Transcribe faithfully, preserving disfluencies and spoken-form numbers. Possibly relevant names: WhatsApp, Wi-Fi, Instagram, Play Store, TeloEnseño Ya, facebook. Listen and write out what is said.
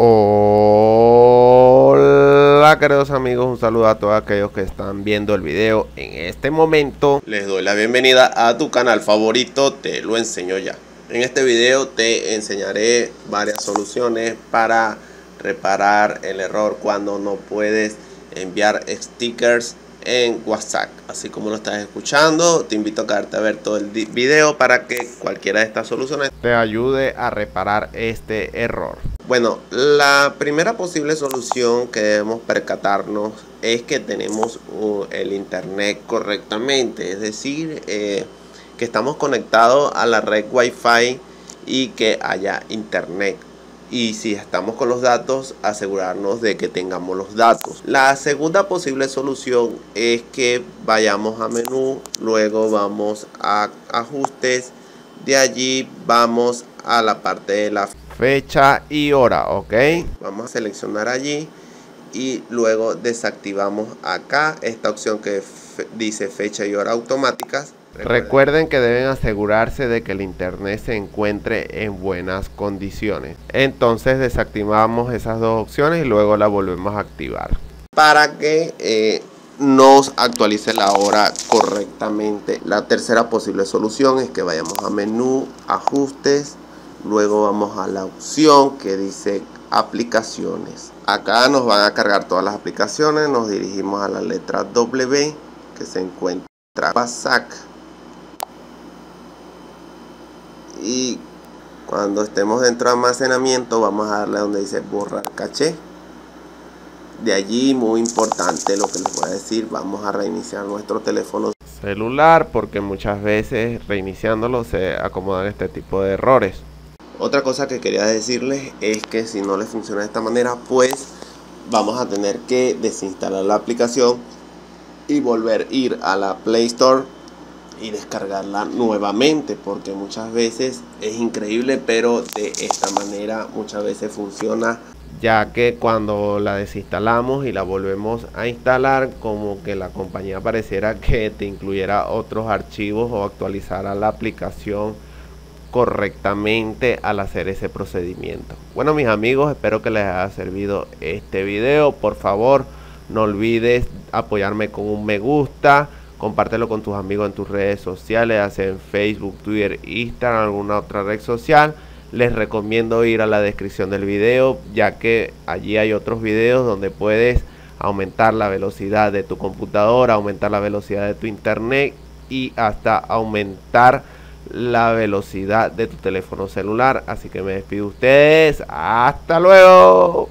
Hola queridos amigos, un saludo a todos aquellos que están viendo el video en este momento. Les doy la bienvenida a tu canal favorito, Te Lo Enseño Ya. En este video te enseñaré varias soluciones para reparar el error cuando no puedes enviar stickers en WhatsApp. Así como lo estás escuchando, te invito a quedarte a ver todo el video para que cualquiera de estas soluciones te ayude a reparar este error. Bueno, la primera posible solución que debemos percatarnos es que tenemos uh, el internet correctamente, es decir, eh, que estamos conectados a la red Wi-Fi y que haya internet. Y si estamos con los datos, asegurarnos de que tengamos los datos. La segunda posible solución es que vayamos a menú, luego vamos a ajustes, de allí vamos a la parte de la fecha y hora, ok. Vamos a seleccionar allí y luego desactivamos acá esta opción que fe dice fecha y hora automáticas. Recuerden. Recuerden que deben asegurarse de que el internet se encuentre en buenas condiciones. Entonces desactivamos esas dos opciones y luego la volvemos a activar para que eh, nos actualice la hora correctamente. La tercera posible solución es que vayamos a menú, ajustes. Luego vamos a la opción que dice aplicaciones. Acá nos van a cargar todas las aplicaciones. Nos dirigimos a la letra W que se encuentra WhatsApp. Y cuando estemos dentro de almacenamiento vamos a darle donde dice borrar caché. De allí, muy importante lo que les voy a decir, vamos a reiniciar nuestro teléfono celular porque muchas veces reiniciándolo se acomodan este tipo de errores. Otra cosa que quería decirles es que si no les funciona de esta manera, pues vamos a tener que desinstalar la aplicación y volver a ir a la Play Store y descargarla nuevamente, porque muchas veces es increíble, pero de esta manera muchas veces funciona, ya que cuando la desinstalamos y la volvemos a instalar, como que la compañía pareciera que te incluyera otros archivos o actualizara la aplicación correctamente al hacer ese procedimiento. Bueno, mis amigos, espero que les haya servido este video. Por favor, no olvides apoyarme con un me gusta, compártelo con tus amigos en tus redes sociales, en Facebook, Twitter, Instagram, alguna otra red social. Les recomiendo ir a la descripción del video, ya que allí hay otros videos donde puedes aumentar la velocidad de tu computadora, aumentar la velocidad de tu internet y hasta aumentar la velocidad de tu teléfono celular. Así que me despido de ustedes. ¡Hasta luego!